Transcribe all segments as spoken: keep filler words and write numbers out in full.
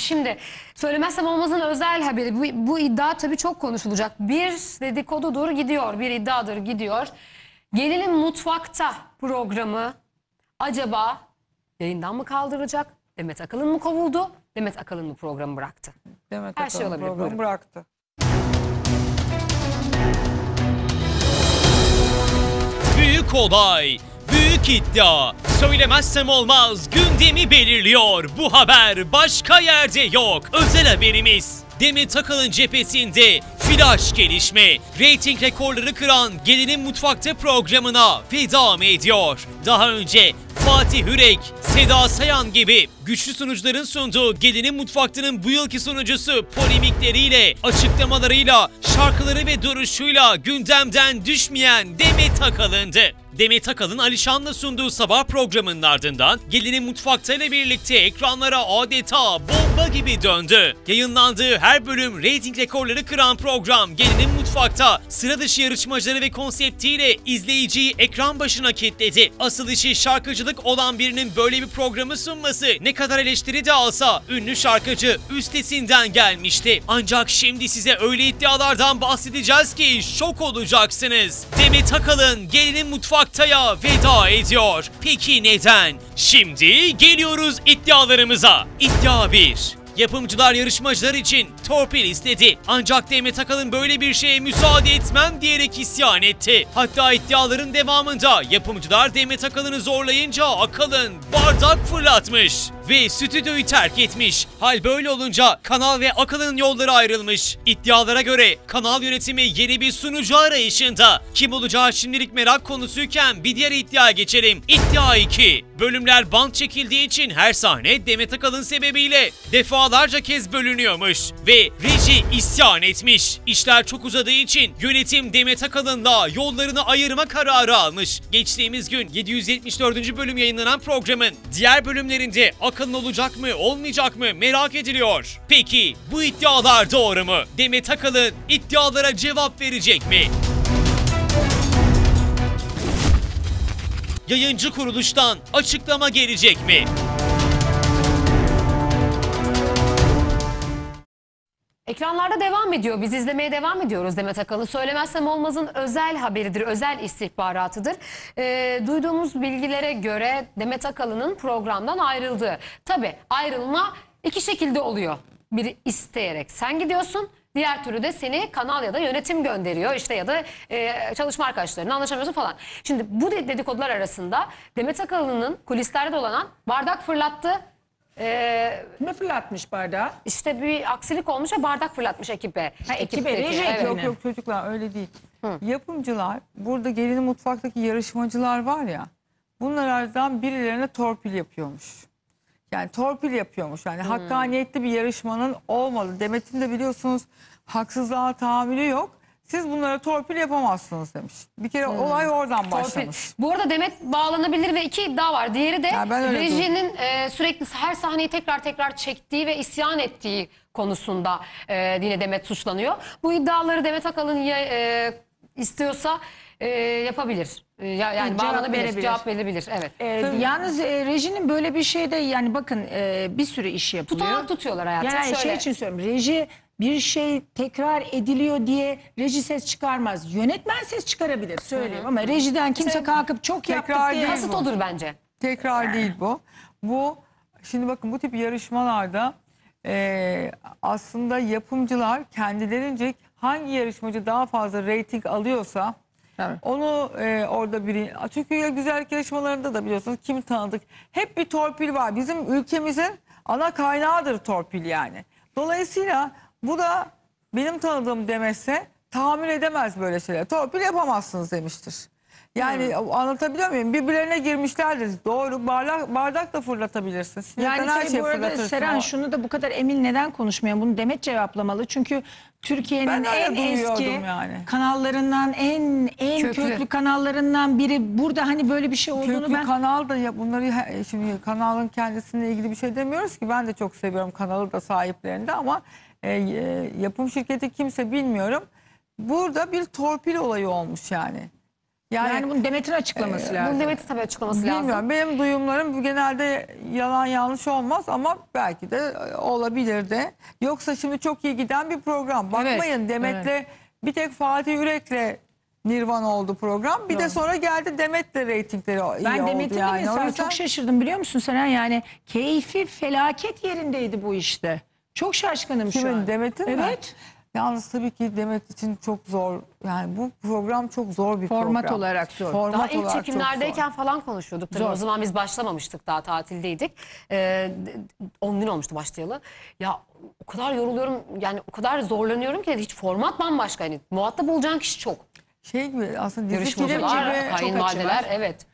Şimdi Söylemezsem Olmaz'ın özel haberi. Bu, bu iddia tabii çok konuşulacak. Bir dedikodudur gidiyor, bir iddiadır gidiyor. Gelinim Mutfakta programı acaba yayından mı kaldıracak? Demet Akalın mı kovuldu? Demet Akalın mı programı bıraktı? Demet Her Akalın şey olabilir, programı buyurun. bıraktı. Büyük olay, büyük iddia, Söylemezsem Olmaz gündemi belirliyor. Bu haber başka yerde yok. Özel haberimiz. Demet Akalın cephesinde flaş gelişme, reyting rekorları kıran Gelinim Mutfakta programına feda mı ediyor? Daha önce Fatih Hürek, Seda Sayan gibi güçlü sunucuların sunduğu Gelinim Mutfakta'nın bu yılki sunucusu polemikleriyle, açıklamalarıyla, şarkıları ve duruşuyla gündemden düşmeyen Demet Akalın'dı. Demet Akalın, Alişan'la sunduğu sabah programının ardından Gelinim Mutfakta ile birlikte ekranlara adeta bomba gibi döndü. Yayınlandığı her bölüm reyting rekorları kıran program Gelinim Mutfakta sıra dışı yarışmacıları ve konseptiyle izleyiciyi ekran başına kilitledi. Asıl işi şarkıcılık olan birinin böyle bir programı sunması, ne kadar eleştiri de alsa ünlü şarkıcı üstesinden gelmişti. Ancak şimdi size öyle iddialardan bahsedeceğiz ki şok olacaksınız. Demet Akalın Gelinim Mutfakta Taya veda ediyor. Peki neden? Şimdi geliyoruz iddialarımıza. İddia bir. Yapımcılar yarışmacılar için torpil istedi. Ancak Demet Akalın böyle bir şeye müsaade etmem diyerek isyan etti. Hatta iddiaların devamında yapımcılar Demet Akalın'ı zorlayınca Akalın bardak fırlatmış ve stüdyoyu terk etmiş. Hal böyle olunca kanal ve Akalın'ın yolları ayrılmış. İddialara göre kanal yönetimi yeni bir sunucu arayışında. Kim olacağı şimdilik merak konusuyken bir diğer iddiaya geçelim. İddia iki. Bölümler bant çekildiği için her sahne Demet Akalın sebebiyle defalarca kez bölünüyormuş ve reji isyan etmiş. İşler çok uzadığı için yönetim Demet Akalın'la yollarını ayırma kararı almış. Geçtiğimiz gün yedi yüz yetmiş dördüncü bölüm yayınlanan programın diğer bölümlerinde Akalın olacak mı, olmayacak mı merak ediliyor. Peki bu iddialar doğru mu? Demet Akalın iddialara cevap verecek mi? Yayıncı kuruluştan açıklama gelecek mi? Ekranlarda devam ediyor. Biz izlemeye devam ediyoruz Demet Akalın. Söylemezsem Olmaz'ın özel haberidir, özel istihbaratıdır. E, duyduğumuz bilgilere göre Demet Akalın'ın programdan ayrıldığı. Tabii ayrılma iki şekilde oluyor. Biri isteyerek sen gidiyorsun. Diğer türlü de seni kanal ya da yönetim gönderiyor işte ya da e, çalışma arkadaşlarına anlaşamıyorsun falan. Şimdi bu dedikodular arasında Demet Akalın'ın kulislerde dolanan bardak fırlattı. Ee, ne fırlatmış bardağı? İşte bir aksilik olmuş ve bardak fırlatmış ekibe. Ha, ekibe reji. Evet. Yok yok çocuklar öyle değil. Hı. Yapımcılar burada Gelinim Mutfak'taki yarışmacılar var ya, bunlardan birilerine torpil yapıyormuş. Yani torpil yapıyormuş. Yani hmm. hakkaniyetli bir yarışmanın olmalı. Demet'in de biliyorsunuz haksızlığa tahammülü yok. Siz bunlara torpil yapamazsınız demiş. Bir kere hmm. olay oradan torpil başlamış. Bu arada Demet bağlanabilir ve iki iddia var. Diğeri de rejinin e, sürekli her sahneyi tekrar tekrar çektiği ve isyan ettiği konusunda e, yine Demet suçlanıyor. Bu iddiaları Demet Akalın ya, e, istiyorsa e, yapabilir. Yani bağlanabilir, cevap verebilir. Evet. Ee, yalnız e, rejinin böyle bir şeyde yani bakın e, bir sürü işi yapılıyor. Tutanak tutuyorlar hayatım. Yani şöyle. Şey için söylüyorum, reji bir şey tekrar ediliyor diye reji ses çıkarmaz. Yönetmen ses çıkarabilir söyleyeyim. Hı-hı. Ama rejiden kimse Sen, kalkıp çok yaptık diye kasıt olur bence. Tekrar değil bu. Bu şimdi bakın bu tip yarışmalarda e, aslında yapımcılar kendilerince hangi yarışmacı daha fazla reyting alıyorsa evet. Onu e, orada biri... Çünkü güzellik yarışmalarında da biliyorsunuz kimi tanıdık. Hep bir torpil var. Bizim ülkemizin ana kaynağıdır torpil yani. Dolayısıyla bu da benim tanıdığım demese tahammül edemez böyle şeyler. Torpil yapamazsınız demiştir. Yani hmm. anlatabiliyor muyum? Birbirlerine girmişlerdir. Doğru bardak, bardak da fırlatabilirsin. Sinirden yani şey, bu arada Seren o. Şunu da bu kadar emin neden konuşmuyor? Bunu Demet cevaplamalı. Çünkü Türkiye'nin en eski yani. kanallarından en en köklü. köklü kanallarından biri. Burada hani böyle bir şey olduğunu köklü ben... kanal da ya bunları şimdi kanalın kendisiyle ilgili bir şey demiyoruz ki. Ben de çok seviyorum kanalı da sahiplerinde ama e, e, yapım şirketi kimse bilmiyorum. Burada bir torpil olayı olmuş yani. Yani, yani bunu Demet'in açıklaması e, lazım. Bunu Demet'in tabii açıklaması Bilmiyorum, lazım. Bilmiyorum. Benim duyumlarım genelde yalan yanlış olmaz ama belki de olabilir de. Yoksa şimdi çok iyi giden bir program. Bakmayın, evet, Demet'le evet. bir tek Fatih Hürek'le Nirvan oldu program. Bir Doğru. de sonra geldi Demet'le reytingleri iyi oldu. Ben Demet'in yani. yüzden... çok şaşırdım biliyor musun Seren? Yani keyfi felaket yerindeydi bu işte. Çok şaşkınım Kimin, şu an. Demet'in evet. mi? Evet. Yalnız tabii ki Demet için çok zor, yani bu program çok zor bir Format program. Format olarak zor. Format daha ilk çekimlerdeyken falan konuşuyorduk. Tabii o zaman biz başlamamıştık, daha tatildeydik. Ee, on gün olmuştu başlayalı. Ya o kadar yoruluyorum, yani o kadar zorlanıyorum ki hiç format bambaşka. Yani muhatap olacağın kişi çok. Şey gibi aslında dizi film gibi çok açılar. Evet.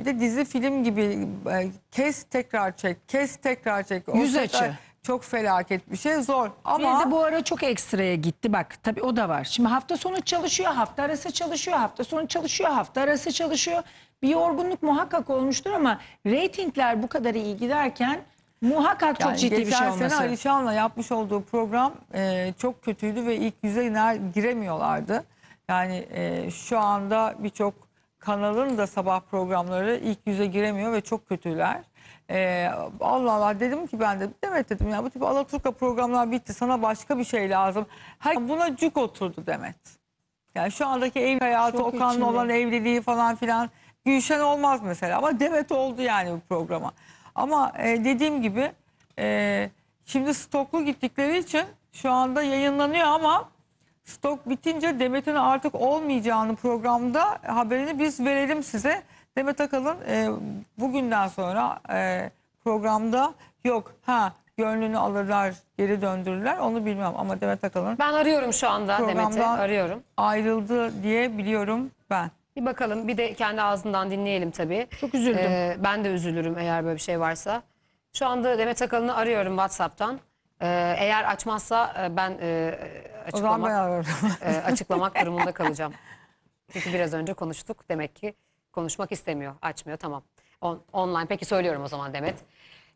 Bir de dizi film gibi kes tekrar çek, kes tekrar çek. O Yüz açı. Kadar... Çok felaket bir şey, zor ama... Bir de bu ara çok ekstraya gitti bak, tabii o da var. Şimdi hafta sonu çalışıyor, hafta arası çalışıyor, hafta sonu çalışıyor, hafta arası çalışıyor. Bir yorgunluk muhakkak olmuştur ama reytingler bu kadar iyi giderken muhakkak yani çok ciddi bir şey olması. Geçen sene Alişan'la yapmış olduğu program e, çok kötüydü ve ilk yüze giremiyorlardı. Yani e, şu anda birçok kanalın da sabah programları ilk yüze giremiyor ve çok kötüler. Ee, Allah Allah dedim ki ben de Demet dedim ya bu tip Alaturka programlar bitti, sana başka bir şey lazım. Her, buna cuk oturdu Demet. Yani şu andaki ev hayatı, çok Okan'la içinde. olan evliliği falan filan. Gülşen olmaz mesela ama Demet oldu yani bu programa. Ama e, dediğim gibi e, şimdi stoklu gittikleri için şu anda yayınlanıyor ama stok bitince Demet'in artık olmayacağını programda haberini biz verelim size. Demet Akalın e, bugünden sonra e, programda yok. Ha, gönlünü alırlar, geri döndürürler, onu bilmem ama Demet Akalın... Ben arıyorum şu anda Demet'i, arıyorum. Ayrıldı diye biliyorum ben. Bir bakalım, bir de kendi ağzından dinleyelim tabii. Çok üzüldüm. Ee, ben de üzülürüm eğer böyle bir şey varsa. Şu anda Demet Akalın'ı arıyorum WhatsApp'tan. Ee, eğer açmazsa ben e, açıklamak, e, açıklamak durumunda kalacağım. Çünkü biraz önce konuştuk demek ki. Konuşmak istemiyor, açmıyor, tamam. On, online, peki söylüyorum o zaman Demet.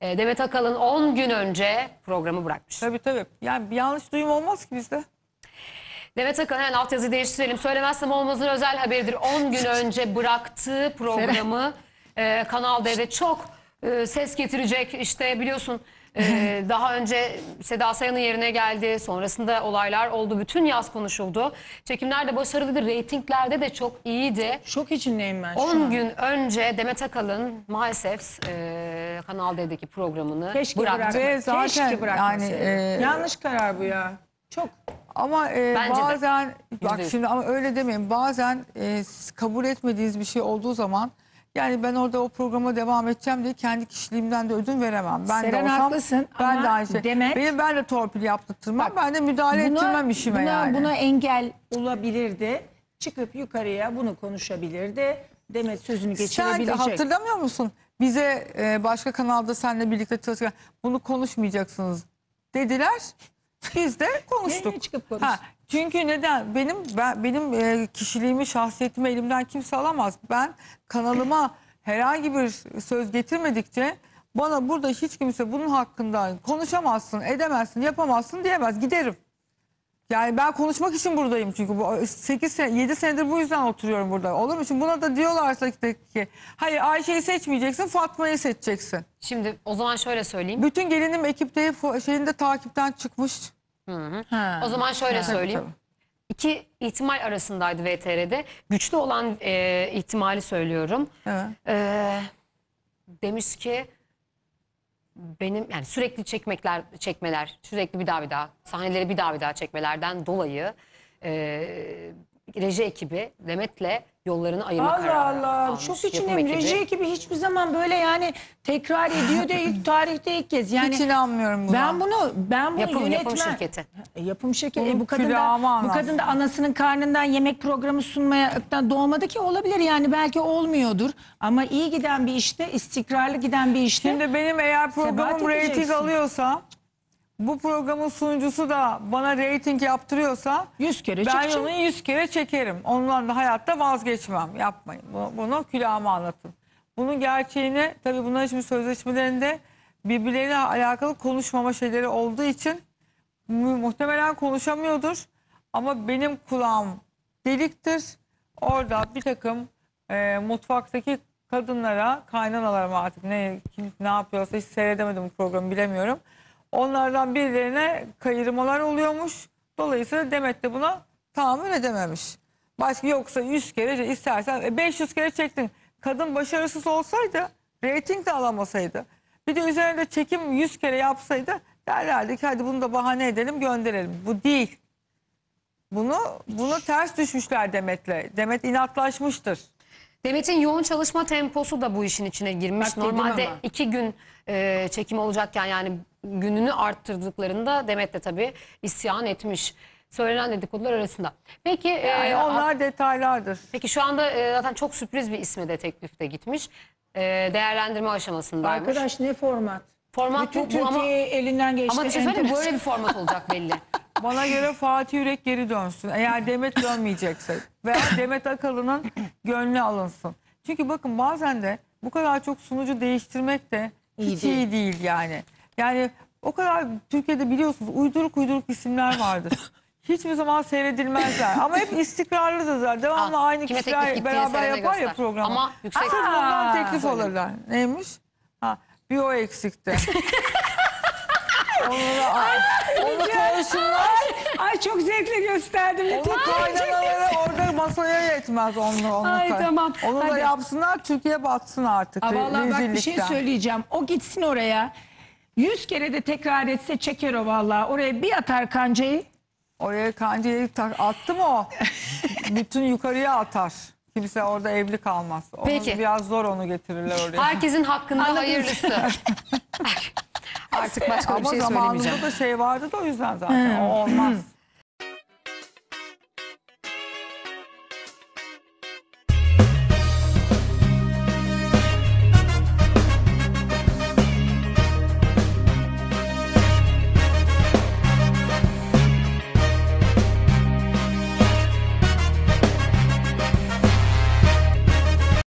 E, Demet Akalın on gün önce programı bırakmış. Tabii tabii, yani bir yanlış duyum olmaz ki bizde. Demet Akalın, yani altyazıyı değiştirelim. Söylemezsem olmazın özel haberidir. on gün önce bıraktığı programı e, Kanal D'de çok e, ses getirecek. İşte biliyorsun e, daha önce Seda Sayan'ın yerine geldi. Sonrasında olaylar oldu. Bütün yaz konuşuldu. Çekimler de başarılıydı. Reytinglerde de çok iyiydi. Şok içindeyim ben şu an. on gün önce Demet Akalın maalesef e, Kanal D'deki programını Keşke bıraktı. Bırak. Zaten Keşke bırakmasın. Yani, e... Yanlış karar bu ya. Çok. Ama e, bazen bak şimdi ama öyle demeyin. Bazen e, kabul etmediğiniz bir şey olduğu zaman yani ben orada o programa devam edeceğim diye kendi kişiliğimden de ödün veremem. Ben Seren de olsam, haklısın ben ama de şey, Demet... Benim, ben de torpil yaptırtırmam, bak, ben de müdahale buna, ettirmem işime buna, yani. Buna engel olabilirdi. Çıkıp yukarıya bunu konuşabilirdi. Demet sözünü geçirebilecek. Sen hatırlamıyor musun? Bize e, başka kanalda seninle birlikte çalışırken bunu konuşmayacaksınız dediler. Biz de konuştuk. Ne, çıkıp konuş. Ha, çünkü neden? Benim ben, benim e, kişiliğimi, şahsiyetimi elimden kimse alamaz. Ben kanalıma herhangi bir söz getirmedikçe bana burada hiç kimse bunun hakkında konuşamazsın, edemezsin, yapamazsın diyemez. Giderim. Yani ben konuşmak için buradayım çünkü. Bu sekiz yedi senedir bu yüzden oturuyorum burada. Olur mu? Şimdi buna da diyorlarsa ki hayır Ayşe'yi seçmeyeceksin, Fatma'yı seçeceksin. Şimdi o zaman şöyle söyleyeyim. Bütün gelinim ekipte şeyinde takipten çıkmış. Hı hı. Ha. O zaman şöyle ha. söyleyeyim. Tabii, tabii. İki ihtimal arasındaydı V T R'de. Güçlü olan e, ihtimali söylüyorum. Evet. E, demiş ki benim yani sürekli çekmekler çekmeler, sürekli bir daha bir daha sahneleri bir daha bir daha çekmelerden dolayı e, reji ekibi Demet'le yollarını ayırma Allah kararı Allah almış. Çok içindeyim. Reji ekibi hiçbir zaman böyle yani tekrar ediyor de ilk tarihte ilk kez. Yani hiç inanmıyorum buna. Ben bunu ben bunu yapım, yönetmen. Yapım şirketi. Yapım şirketi. E, bu kadın da bu kadın da anasının karnından yemek programı sunmaya doğmadı ki olabilir yani belki olmuyordur. Ama iyi giden bir işte, istikrarlı giden bir işte. Şimdi benim eğer programım reyting alıyorsa, bu programın sunucusu da bana reyting yaptırıyorsa yüz kere ben onu yüz kere çekerim. Ondan da hayatta vazgeçmem. Yapmayın. Bunu, bunu külahıma anlatın. Bunun gerçeğini tabii bunların şimdi sözleşmelerinde birbirleriyle alakalı konuşmama şeyleri olduğu için muhtemelen konuşamıyordur. Ama benim kulağım deliktir. Orada bir takım e, mutfaktaki kadınlara, kaynanalarıma artık ne kim ne yapıyorsa, hiç seyredemedim bu programı, bilemiyorum. Onlardan birilerine kayırmalar oluyormuş. Dolayısıyla Demet de buna tahammül edememiş. Başka yoksa yüz kere istersen beş yüz kere çektin. Kadın başarısız olsaydı reyting de alamasaydı. Bir de üzerine de çekim yüz kere yapsaydı derlerdi ki hadi bunu da bahane edelim, gönderelim. Bu değil. Bunu buna ters düşmüşler Demet'le. Demet inatlaşmıştır. Demet'in yoğun çalışma temposu da bu işin içine girmiş. Bak, normalde iki gün e, çekim olacakken, yani gününü arttırdıklarında Demet de tabii isyan etmiş. Söylenen dedikodular arasında. Peki yani e, onlar detaylardır. Peki şu anda e, zaten çok sürpriz bir ismi de teklifte gitmiş. E, değerlendirme aşamasındaymış. Arkadaş ne format? Format bütün bu, Türkiye ama, elinden geçti. Ama düşünsene böyle bir format olacak belli. Bana göre Fatih Hürek geri dönsün. Eğer Demet dönmeyecekse veya Demet Akalın'ın gönlü alınsın. Çünkü bakın bazen de bu kadar çok sunucu değiştirmek de iyi hiç değil. iyi değil yani. Yani o kadar Türkiye'de biliyorsunuz uyduruk uyduruk isimler vardır. Hiçbir zaman seyredilmezler. Ama hep istikrarlıdırlar. Devamlı Aa, aynı kişiler beraber yapar göster. ya programı. Ama yüksek... Asıl bundan teklif Aa, alırlar. Neymiş? Ha, bir o eksikti. Onu konuşsunlar. Ay çok zevkle gösterdim. Onu kaynanaları orada masaya yetmez onu. onu Ay kay. tamam. Onu Hadi. da yapsınlar, Türkiye batsın artık. Aa, vallahi bak bir şey söyleyeceğim. O gitsin oraya. Yüz kere de tekrar etse çeker o vallahi. Oraya bir atar kancayı. Oraya kancayı attı mı o? Bütün yukarıya atar. Kimse orada evli kalmaz. Onun Peki. Biraz zor onu getirirler oraya. Herkesin hakkında Anladım. hayırlısı. Artık başka Ama bir şey söylemeyeceğim. Ama zamanında da şey vardı da o yüzden zaten. O olmaz.